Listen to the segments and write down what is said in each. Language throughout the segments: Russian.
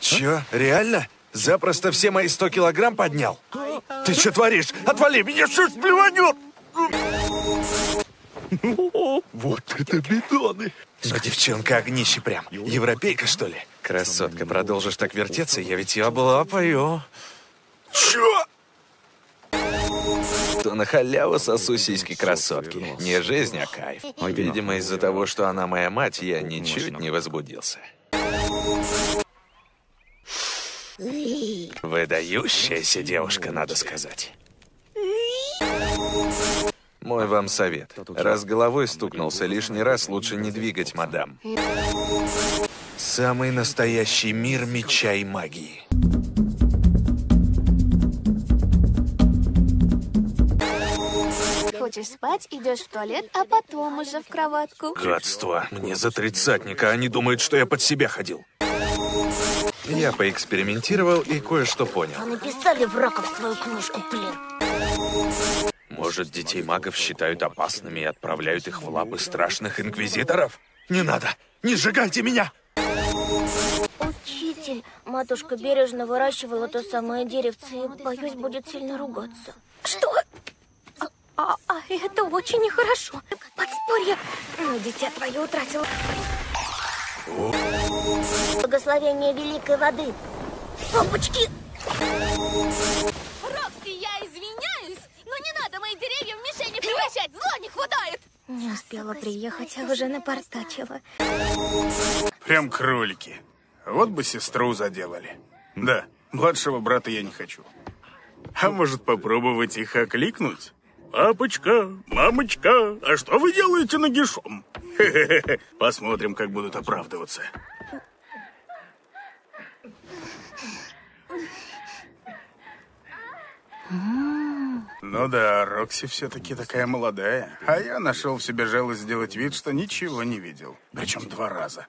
Чё, реально? Запросто все мои 100 килограмм поднял? Ты что творишь? Отвали, меня шерсть плеванет! Вот это бедоны! Девчонка огнище прям. Европейка, что ли? Красотка, продолжишь так вертеться, я ведь ее облапаю. Чё? Что на халяву сосу сиськи красотки. Не жизнь, а кайф. Видимо, из-за того, что она моя мать, я ничуть не возбудился. Выдающаяся девушка, надо сказать. Мой вам совет. Раз головой стукнулся, лишний раз лучше не двигать, мадам. Самый настоящий мир меча и магии. Хочешь спать, идешь в туалет, а потом уже в кроватку. Гадство. Мне за тридцатника, они думают, что я под себя ходил. Я поэкспериментировал и кое-что понял. А написали в раков свою книжку, блин. Может, детей магов считают опасными и отправляют их в лапы страшных инквизиторов? Не надо! Не сжигайте меня! Учитель, матушка бережно выращивала то самое деревце и, боюсь, будет сильно ругаться. Что? А это очень нехорошо. Подспорье. Ну, дитя твое утратило. Благословение великой воды. Папочки! Рокси, я извиняюсь, но не надо мои деревья в мишени превращать, зло не хватает! Не успела приехать, а уже напортачила. Прям кролики. Вот бы сестру заделали. Да, младшего брата я не хочу. А может, попробовать их окликнуть? Папочка, мамочка, а что вы делаете нагишом? Посмотрим, как будут оправдываться. Ну да, Рокси все-таки такая молодая. А я нашел в себе жалость сделать вид, что ничего не видел. Причем 2 раза.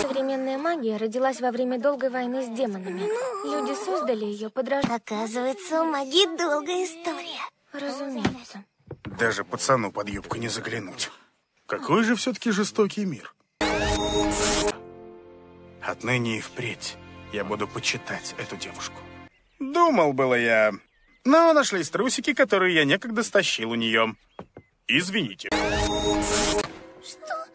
Современная магия родилась во время долгой войны с демонами. Люди создали ее подражание. Оказывается, у магии долгая история. Разумеется. Даже пацану под юбку не заглянуть. Какой же все-таки жестокий мир. Отныне и впредь я буду почитать эту девушку. Думал было я, но нашлись трусики, которые я некогда стащил у нее. Извините. Что?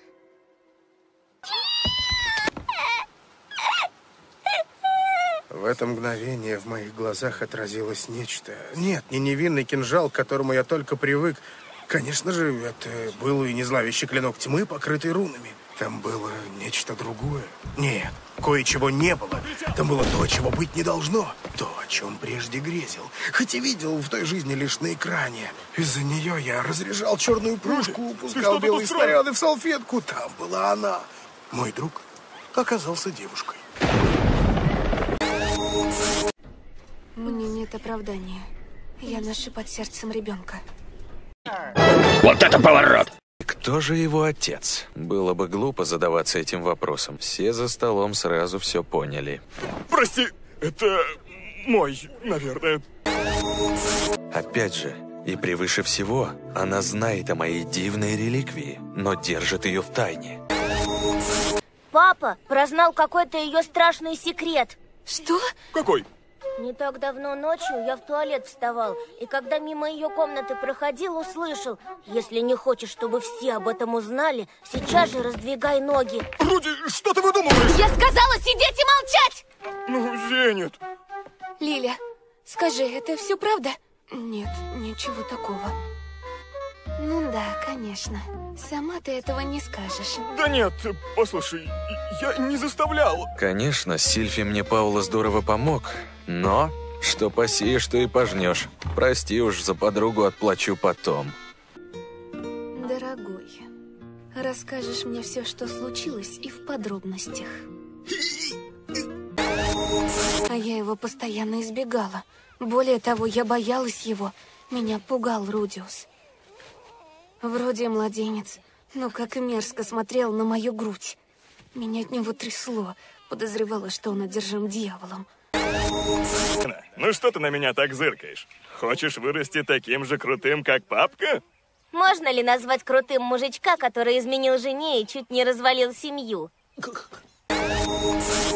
В это мгновение в моих глазах отразилось нечто. Нет, не невинный кинжал, к которому я только привык. Конечно же, это был и не зловещий клинок тьмы, покрытый рунами. Там было нечто другое. Нет, кое-чего не было. Там было то, чего быть не должно. То, о чем прежде грезил. Хотя видел в той жизни лишь на экране. Из-за нее я разряжал черную пушку, пускал белые снаряды в салфетку. Там была она. Мой друг оказался девушкой. Мне нет оправдания. Я ношу под сердцем ребенка. Вот это поворот! Кто же его отец? Было бы глупо задаваться этим вопросом. Все за столом сразу все поняли. Прости, это мой, наверное. Опять же, и превыше всего, она знает о моей дивной реликвии, но держит ее в тайне. Папа прознал какой-то ее страшный секрет. Что? Какой? Не так давно ночью я в туалет вставал, и когда мимо ее комнаты проходил, услышал: если не хочешь, чтобы все об этом узнали, сейчас же раздвигай ноги. Руди, что ты выдумываешь? Я сказала сидеть и молчать! Ну, Зенит. Лиля, скажи, это все правда? Нет, ничего такого. Ну да, конечно. Сама ты этого не скажешь. Да нет, послушай, я не заставлял. Конечно, Сильфи мне Паула здорово помог. Но, что посеешь, то и пожнешь. Прости уж, за подругу отплачу потом. Дорогой, расскажешь мне все, что случилось, и в подробностях. А я его постоянно избегала. Более того, я боялась его. Меня пугал Рудиус. Вроде младенец, но как и мерзко смотрел на мою грудь. Меня от него трясло. Подозревала, что он одержим дьяволом. Ну что ты на меня так зыркаешь? Хочешь вырасти таким же крутым, как папка? Можно ли назвать крутым мужичка, который изменил жене и чуть не развалил семью?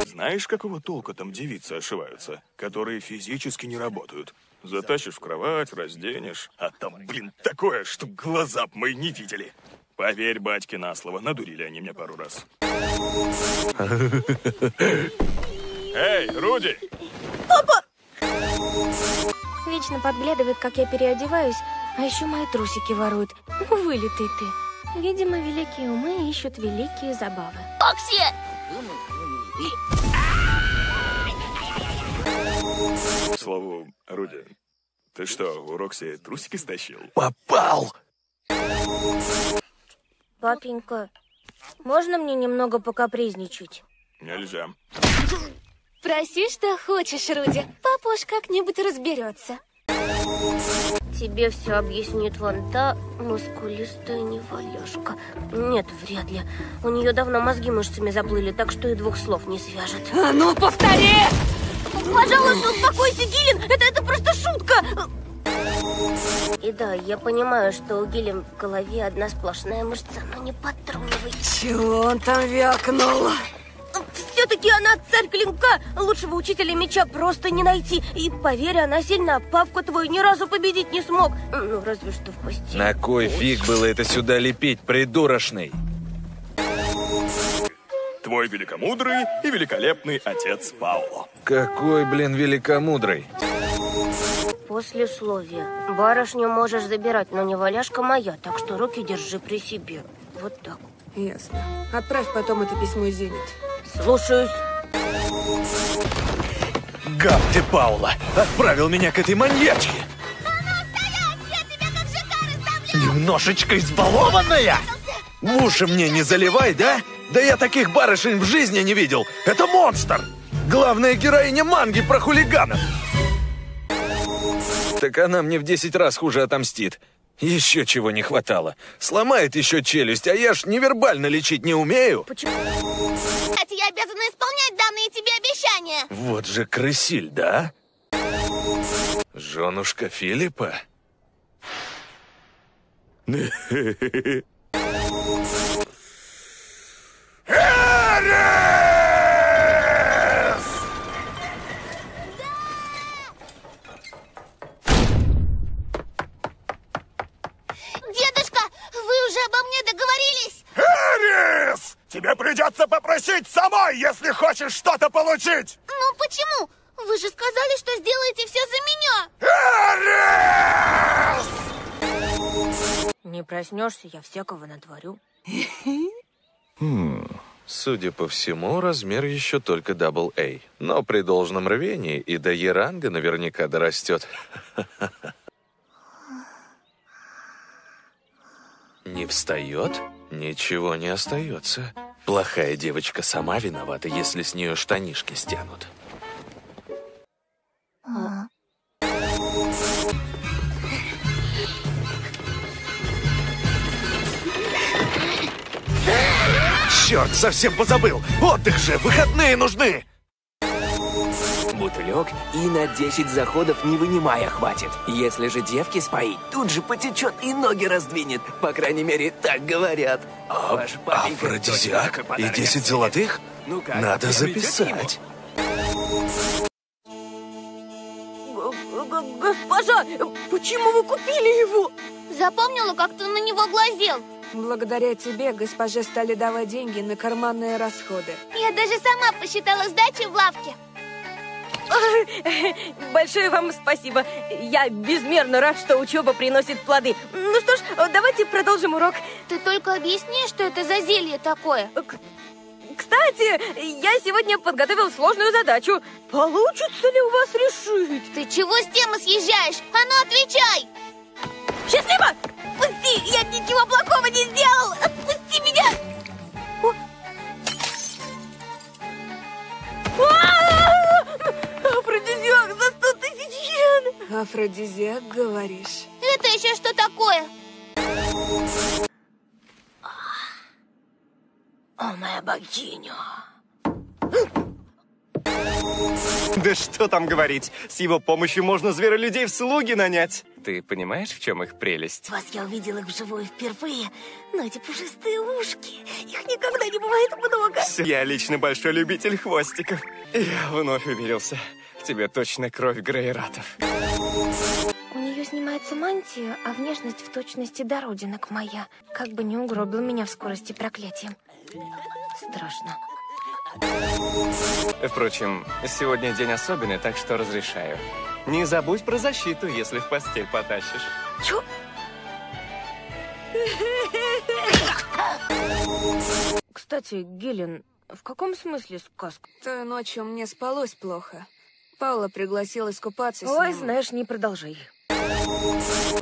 Знаешь, какого толка там девицы ошиваются, которые физически не работают? Затащишь в кровать, разденешь, а там, блин, такое, что глаза б мои не видели. Поверь, батьке на слово, надурили они меня пару раз. Эй, Руди! Папа! Вечно подглядывает, как я переодеваюсь, а еще мои трусики воруют. Вылитый ты. Видимо, великие умы ищут великие забавы. Рокси! К слову, Руди, ты что, у Рокси трусики стащил? Попал! Папенька, можно мне немного покапризничать? Нельзя. Проси, что хочешь, Руди. Папа уж как-нибудь разберется. Тебе все объяснит вон та мускулистая неваляшка. Нет, вряд ли. У нее давно мозги мышцами заплыли, так что и двух слов не свяжет. А ну, повтори! Пожалуйста, успокойся, Гиллин! Это просто шутка! И да, я понимаю, что у Гиллин в голове одна сплошная мышца, но не подтрунивай. Чего он там вякнул? Все-таки она царь клинка. Лучшего учителя меча просто не найти. И поверь, она сильна. Папку твой ни разу победить не смог. Ну, разве что в постели. На кой фиг было это сюда лепить, придурочный? Твой великомудрый и великолепный отец Паула. Какой, блин, великомудрый? Послесловие. Барышню можешь забирать, но не валяшка моя, так что руки держи при себе. Вот так. Ясно. Отправь потом это письмо Зенит. Слушаюсь. Гад ты, Паула! Отправил меня к этой маньячке! А ну, стоять! Я тебя как шикар изставляю! Немножечко избалованная! В уши мне не заливай, да? Да я таких барышень в жизни не видел! Это монстр! Главная героиня манги про хулиганов! Так она мне в 10 раз хуже отомстит. Еще чего не хватало. Сломает еще челюсть, а я ж невербально лечить не умею. Почему? Кстати, я обязана исполнять данные тебе обещания. Вот же крысиль, да? Женушка Филиппа? Эрис! Эрис! Тебе придется попросить самой, если хочешь что-то получить! Ну почему? Вы же сказали, что сделаете все за меня! Эрис! Не проснешься, я всякого натворю. Судя по всему, размер еще только AA. Но при должном рвении и до Е-ранга наверняка дорастет. Не встает? Ничего не остается. Плохая девочка сама виновата, если с нее штанишки стянут. Черт, совсем позабыл! Отдых же, выходные нужны! Бутылек и на 10 заходов не вынимая хватит. Если же девки споить, тут же потечет и ноги раздвинет. По крайней мере, так говорят. Афродизиак и 10 золотых? Ну как, надо записать. Госпожа, почему вы купили его? Запомнила, как ты на него глазел. Благодаря тебе госпоже стали давать деньги на карманные расходы. Я даже сама посчитала сдачи в лавке. Большое вам спасибо. Я безмерно рад, что учеба приносит плоды. Ну что ж, давайте продолжим урок. Ты только объясни, что это за зелье такое. Кстати, я сегодня подготовил сложную задачу. Получится ли у вас решить? Ты чего с темы съезжаешь? А ну отвечай! Счастливо! Отпусти! Я ничего плохого не сделал! Отпусти меня! Афродизиак за 100 000 йен! Афродизиак, говоришь? Это еще что такое? О, моя богиня! Да что там говорить? С его помощью можно зверолюдей в слуги нанять. Ты понимаешь, в чем их прелесть? Вас я увидела их вживую впервые, но эти пушистые ушки, их никогда не бывает много. Я лично большой любитель хвостиков. Я вновь уверился, в тебе точно кровь Грейратов. У нее снимается мантия, а внешность в точности до родинок моя. Как бы не угробил меня в скорости проклятия. Страшно. Впрочем, сегодня день особенный, так что разрешаю. Не забудь про защиту, если в постель потащишь. Чё? Кстати, Гиллен, в каком смысле сказка? Той ночью мне спалось плохо. Паула пригласила искупаться. Ой, знаешь, не продолжай.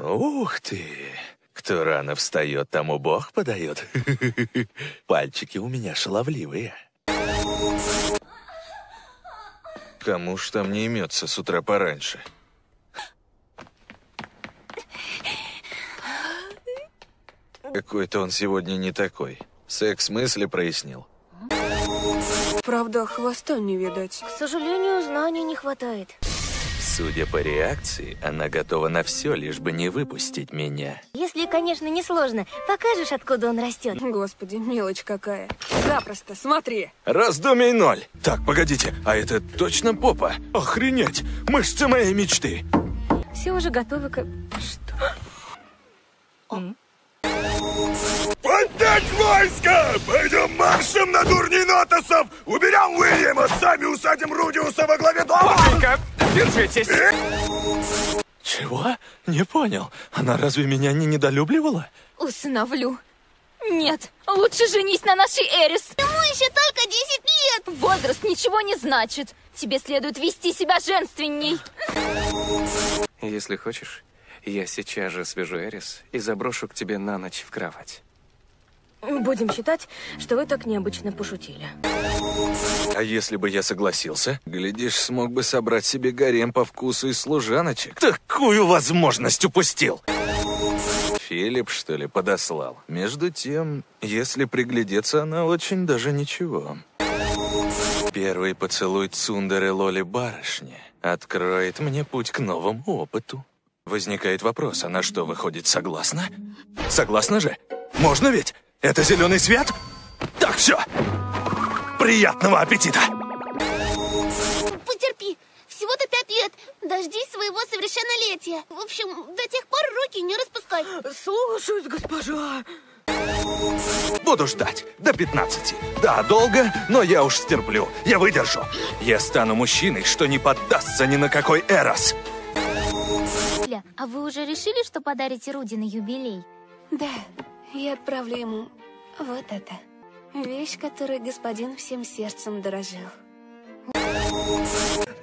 Ух ты! Кто рано встает, тому Бог подает. Пальчики у меня шаловливые. Кому ж там не имется с утра пораньше? Какой-то он сегодня не такой. Секс-мысли прояснил. Правда, хвоста не видать. К сожалению, знаний не хватает. Судя по реакции, она готова на все, лишь бы не выпустить меня. Если, конечно, не сложно, покажешь, откуда он растет. Господи, мелочь какая. Запросто, смотри. Раздумий ноль. Так, погодите, а это точно попа? Охренеть, мышцы моей мечты. Все уже готовы к... Что? Отдать войско! Пойдем маршем на дурни нотосов! Уберем Уильяма, сами усадим Рудиуса во главе дома! Папенька, держитесь! Чего? Не понял. Она разве меня не недолюбливала? Усыновлю. Нет, лучше женись на нашей Эрис. Ему еще только 10 лет! Возраст ничего не значит. Тебе следует вести себя женственней. Если хочешь... Я сейчас же свяжу Эрис и заброшу к тебе на ночь в кровать. Будем считать, что вы так необычно пошутили. А если бы я согласился? Глядишь, смог бы собрать себе гарем по вкусу из служаночек. Такую возможность упустил! Филипп, что ли, подослал? Между тем, если приглядеться, она очень даже ничего. Первый поцелуй Цундеры Лоли барышни откроет мне путь к новому опыту. Возникает вопрос, а на что выходит согласна? Согласна же? Можно ведь? Это зеленый свет? Так, все! Приятного аппетита! Потерпи! Всего-то 5 лет! Дождись своего совершеннолетия! В общем, до тех пор руки не распускай! Слушаюсь, госпожа! Буду ждать до 15. Да, долго, но я уж стерплю. Я выдержу. Я стану мужчиной, что не поддастся ни на какой эрос. А вы уже решили, что подарите Руди на юбилей? Да, я отправлю ему вот это. Вещь, которой господин всем сердцем дорожил.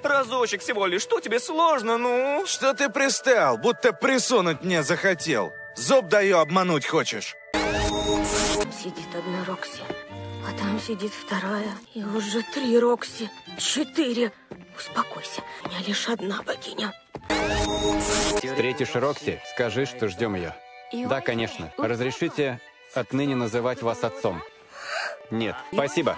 Разочек всего лишь, что тебе сложно, ну? Что ты пристал, будто присунуть мне захотел. Зуб даю, обмануть хочешь. Там сидит одна Рокси, а там сидит вторая. И уже 3 Рокси, 4. Успокойся, у меня лишь одна богиня. Встретишь Рокси, скажи, что ждем ее. Да, конечно. Разрешите отныне называть вас отцом. Нет, спасибо.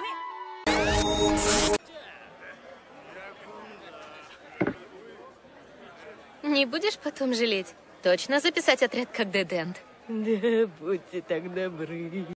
Не будешь потом жалеть? Точно записать отряд как Дэд Энд? Да, будьте так добры.